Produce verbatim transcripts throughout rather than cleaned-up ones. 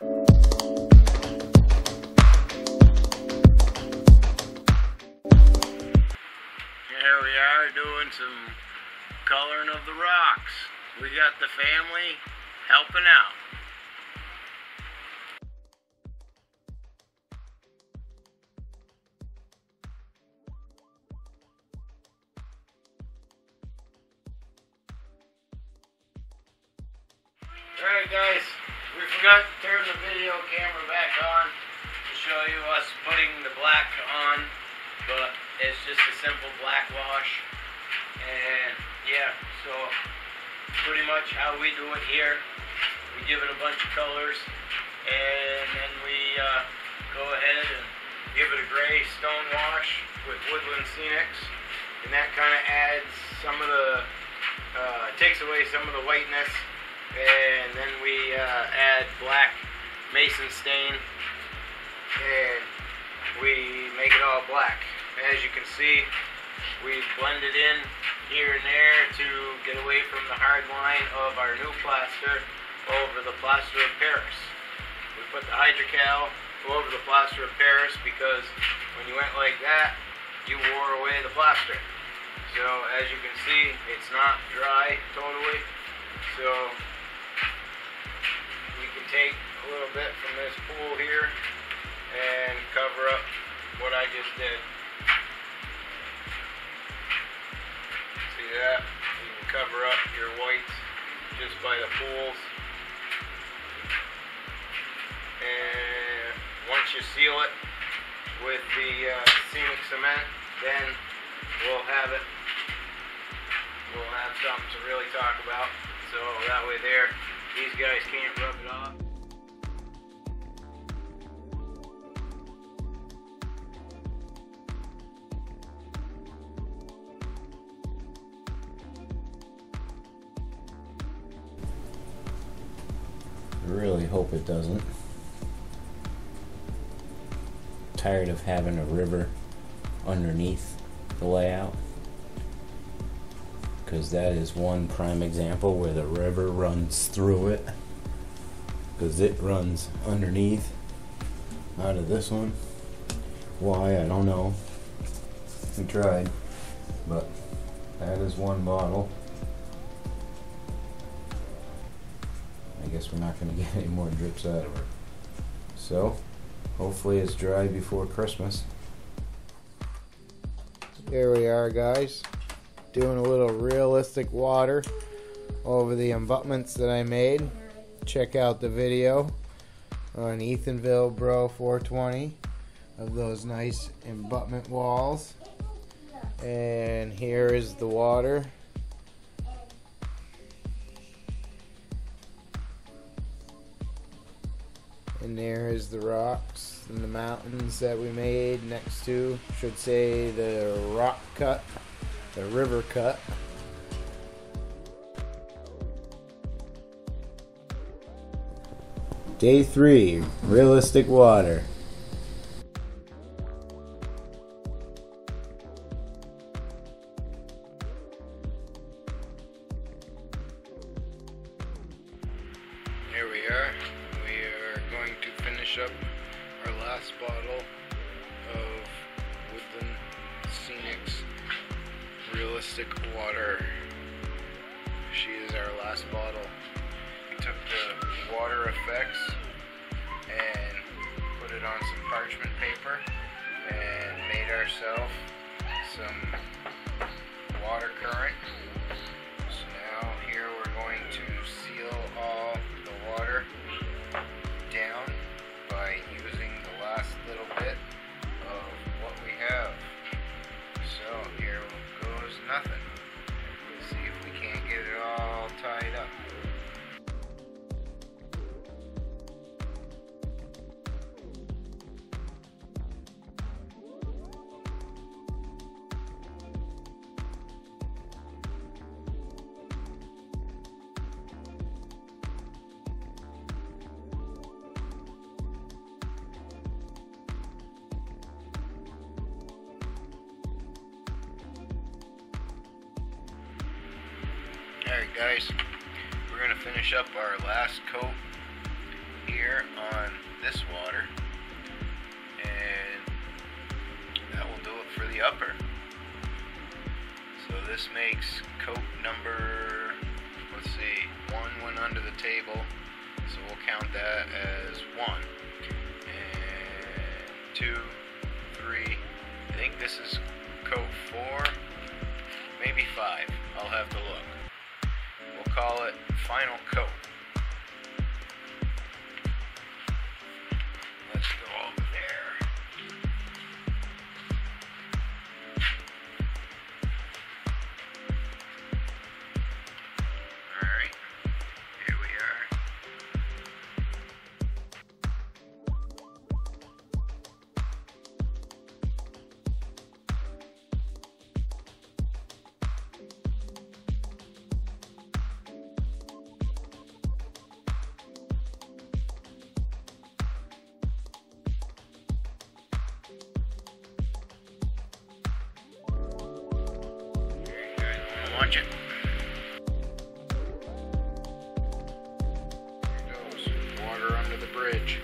Here we are doing some coloring of the rocks. We got the family helping out. Alright guys, we forgot to turn the video camera back on to show you us putting the black on, but it's just a simple black wash, and yeah, so pretty much how we do it here, we give it a bunch of colors, and then we uh, go ahead and give it a gray stone wash with Woodland Scenics, and that kind of adds some of the, uh, takes away some of the whiteness. And then we uh, add black Mason stain and we make it all black. As you can see, we blend it in here and there to get away from the hard line of our new plaster over the plaster of Paris. We put the Hydrocal over the plaster of Paris because when you went like that, you wore away the plaster. So as you can see, it's not dry totally. So we can take a little bit from this pool here and cover up what I just did. See that? You can cover up your whites just by the pools. And once you seal it with the uh, scenic cement, then we'll have it. We'll have something to really talk about. So that way there, these guys can't rub it off. Really hope it doesn't. Tired of having a river underneath the layout. Because that is one prime example where the river runs through it, because it runs underneath out of this one. Why, I don't know. We tried, but that is one bottle. I guess we're not going to get any more drips out of her. So hopefully it's dry before Christmas. Here we are, guys, doing a little realistic water over the abutments that I made. Check out the video on Ethynville Bro four twenty of those nice abutment walls. And here is the water. And there is the rocks and the mountains that we made next to, should say, the rock cut. The river cut. Day three, realistic water. Here we are. We are going to finish up our last bottle of Woodland Scenics realistic water. She is our last bottle. We took the water effects and put it on some parchment paper and made ourselves some water current. So now here we're going to seal all the water down by using the last little bit of what we have. So here goes nothing. Let's see if we can't get it all tied up. Alright guys, we're going to finish up our last coat here on Scenics, coat number, let's see, one went under the table, so we'll count that as one. And two, three, I think this is coat four, maybe five, I'll have to look. We'll call it final coat. Let's go over there. Watch it. There goes water under the bridge.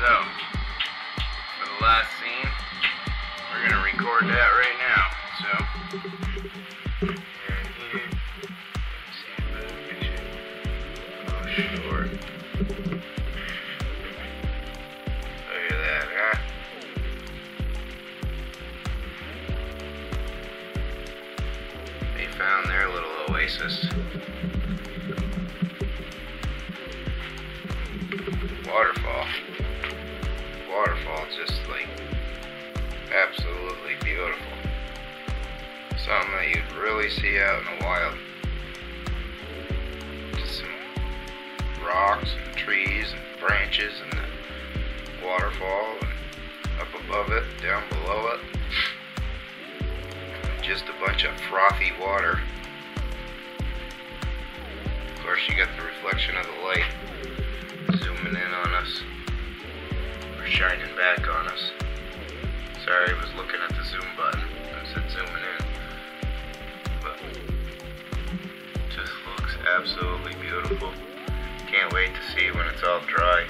So, for the last scene, we're gonna record that right now. So, and here, let me see if I can get you. Oh, short. Look at that, huh? They found their little oasis. Waterfall. Waterfall, just like absolutely beautiful. Something that you'd really see out in the wild. Just some rocks and trees and branches and the waterfall, and up above it, down below it. And just a bunch of frothy water. Of course, you got the reflection of the light zooming in on us, or shining back on us. Sorry, I was looking at the zoom button and said zooming in, but just looks absolutely beautiful. Can't wait to see when it's all dry.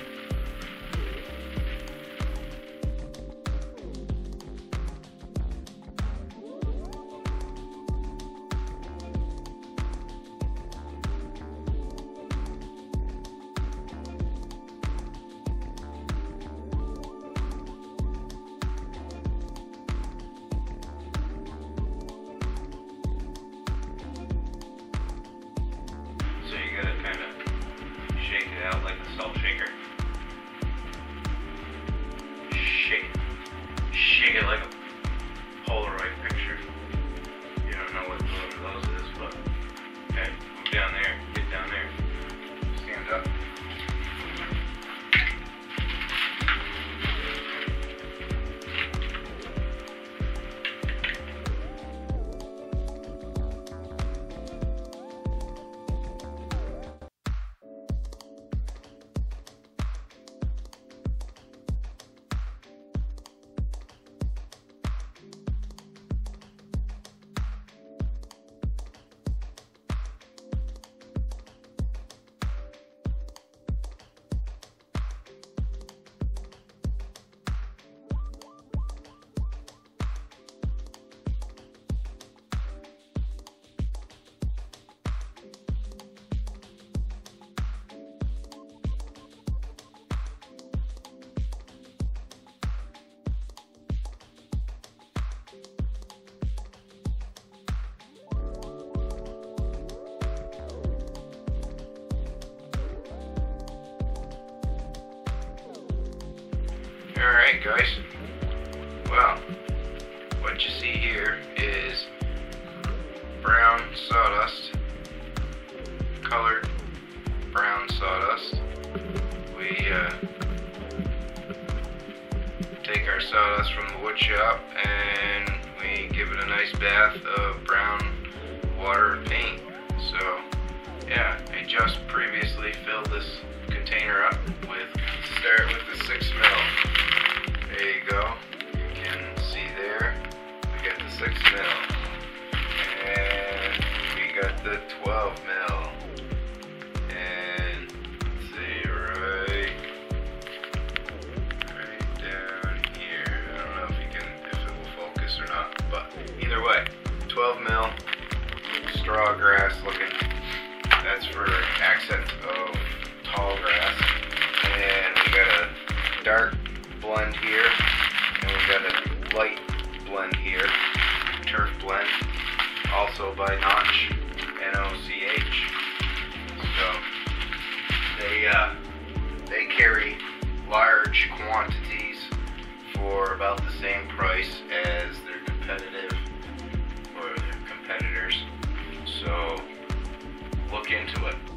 Alright guys, well, what you see here is brown sawdust, colored brown sawdust. We uh, take our sawdust from the wood shop and we give it a nice bath of brown water and paint. So yeah, I just previously filled this container up with, start with the six mil. There you go, you can see there, we got the six mil, and we got the twelve mil, and see right, right down here, I don't know if you can, if it will focus or not, but either way, twelve mil, straw grass looking, that's for accents of tall grass, and we got a dark blend here, and we got a light blend here, turf blend, also by Notch, N O C H. So they uh, they carry large quantities for about the same price as their competitive or their competitors. So look into it.